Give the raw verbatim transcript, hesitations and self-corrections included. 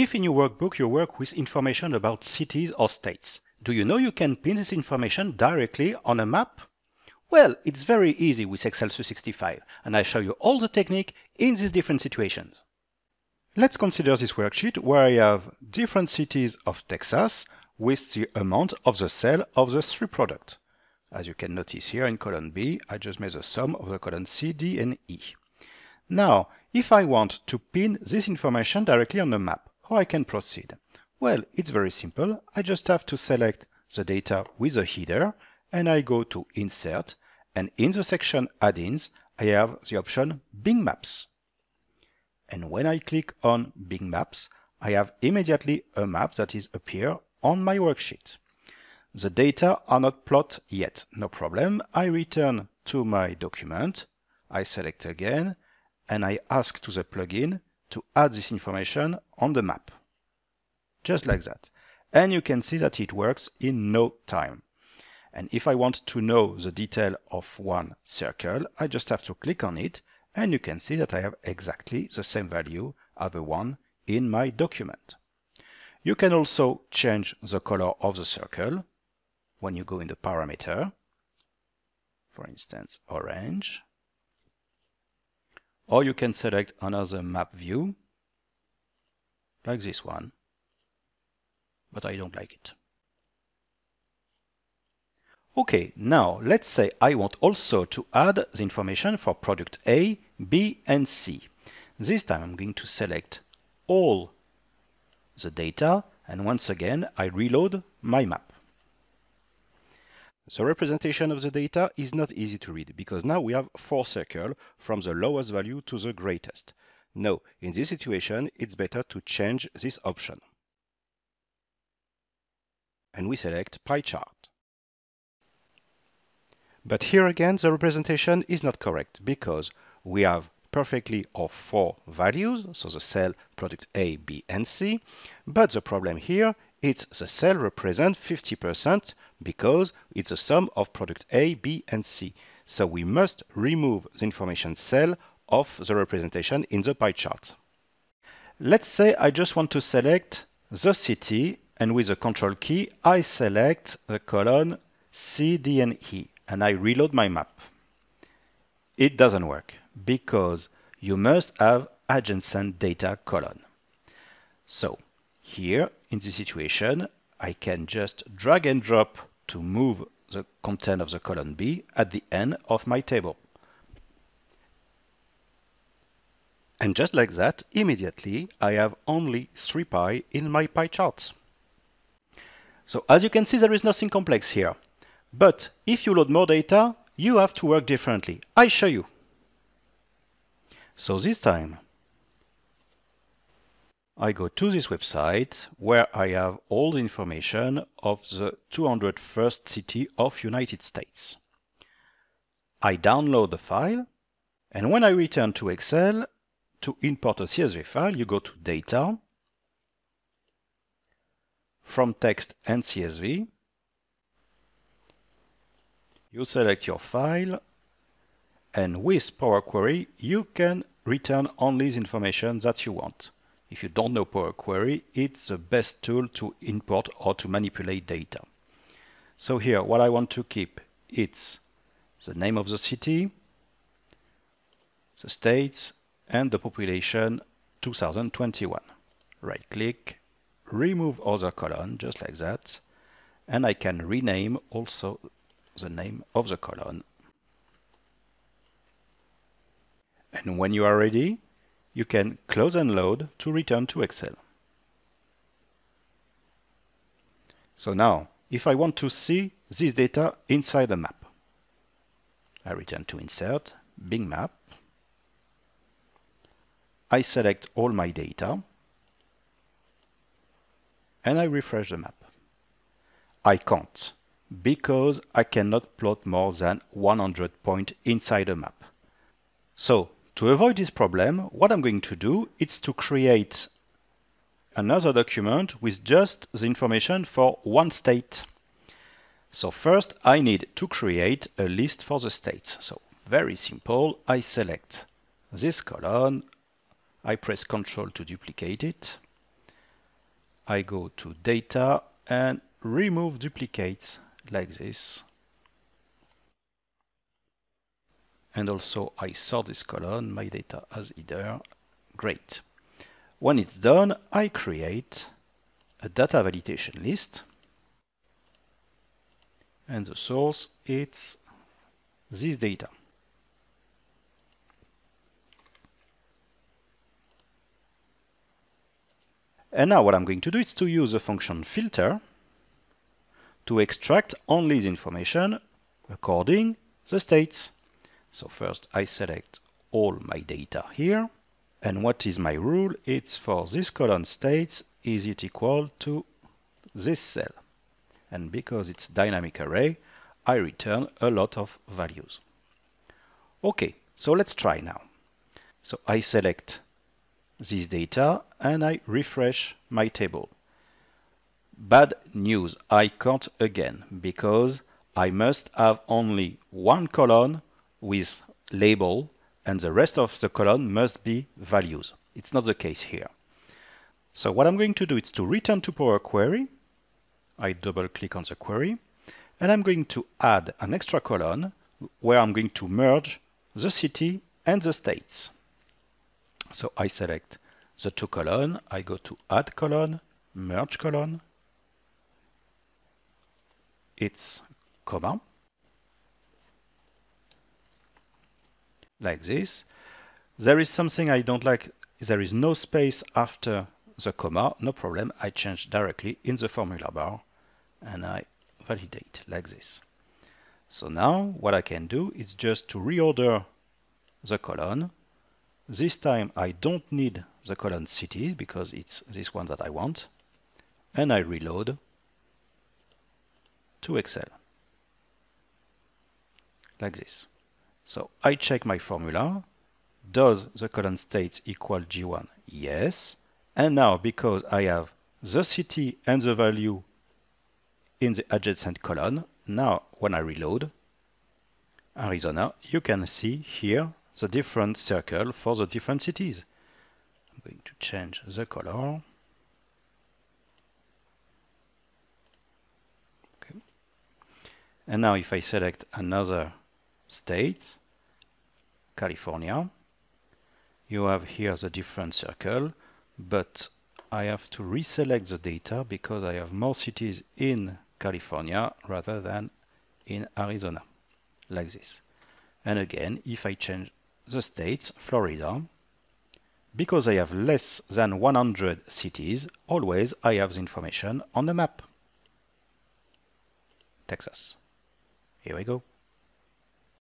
If in your workbook you work with information about cities or states, do you know you can pin this information directly on a map? Well, it's very easy with Excel three sixty-five, and I show you all the technique in these different situations. Let's consider this worksheet where I have different cities of Texas with the amount of the sale of the three products. As you can notice here in column B, I just made the sum of the columns C, D, and E. Now, if I want to pin this information directly on the map, how I can proceed? Well, it's very simple. I just have to select the data with a header, and I go to Insert, and in the section Add-ins, I have the option Bing Maps. And when I click on Bing Maps, I have immediately a map that is appear on my worksheet. The data are not plotted yet, no problem. I return to my document, I select again, and I ask to the plugin to add this information on the map. Just like that. And you can see that it works in no time. And if I want to know the detail of one circle, I just have to click on it, and you can see that I have exactly the same value as the one in my document. You can also change the color of the circle when you go in the parameter, for instance, orange. Or you can select another map view, like this one, but I don't like it. Okay, now let's say I want also to add the information for product A, B, and C. This time I'm going to select all the data, and once again I reload my map. The representation of the data is not easy to read, because now we have four circles from the lowest value to the greatest. Now, in this situation, it's better to change this option. And we select Pie Chart. But here again, the representation is not correct, because we have perfectly our four values, so the cell product A, B, and C, but the problem here it's the cell represents fifty percent because it's a sum of product A, B, and C. So we must remove the information cell of the representation in the pie chart. Let's say I just want to select the city, and with the control key, I select the column C, D, and E, and I reload my map. It doesn't work because you must have adjacent data column. So here, in this situation, I can just drag and drop to move the content of the column B at the end of my table. And just like that, immediately, I have only three pie in my pie charts. So as you can see, there is nothing complex here. But if you load more data, you have to work differently. I show you. So this time, I go to this website where I have all the information of the two hundred first city of United States. I download the file, and when I return to Excel to import a C S V file, you go to Data, From Text and C S V. You select your file, and with Power Query, you can return only the information that you want. If you don't know Power Query, it's the best tool to import or to manipulate data. So here, what I want to keep, it's the name of the city, the states, and the population two thousand twenty-one. Right-click, remove other column, just like that, and I can rename also the name of the column. And when you are ready, you can close and load to return to Excel. So now, if I want to see this data inside the map, I return to Insert, Bing Map. I select all my data, and I refresh the map. I can't, because I cannot plot more than one hundred points inside a map. So, to avoid this problem, what I'm going to do is to create another document with just the information for one state. So first, I need to create a list for the states. So very simple, I select this column, I press Ctrl to duplicate it, I go to data and remove duplicates like this. And also I sort this column, my data as header. Great. When it's done, I create a data validation list. And the source, it's this data. And now what I'm going to do is to use the function filter to extract only the information according to the states. So first I select all my data here. And what is my rule? It's for this column states, is it equal to this cell? And because it's dynamic array, I return a lot of values. Okay, so let's try now. So I select this data and I refresh my table. Bad news, I can't again because I must have only one column with label and the rest of the column must be values. It's not the case here. So what I'm going to do is to return to Power Query. I double click on the query and I'm going to add an extra column where I'm going to merge the city and the states. So I select the two columns, I go to add column, merge column, it's comma, like this. There is something I don't like, there is no space after the comma, no problem, I change directly in the formula bar and I validate like this. So now what I can do is just to reorder the column. This time I don't need the column cities because it's this one that I want. And I reload to Excel. Like this. So I check my formula. Does the column states equal G one? Yes. And now because I have the city and the value in the adjacent column, now when I reload Arizona, you can see here the different circle for the different cities. I'm going to change the color. Okay. And now if I select another state, California, you have here the different circle, but I have to reselect the data because I have more cities in California rather than in Arizona, like this. And again, if I change the states, Florida, because I have less than one hundred cities, always I have the information on the map. Texas. Here we go.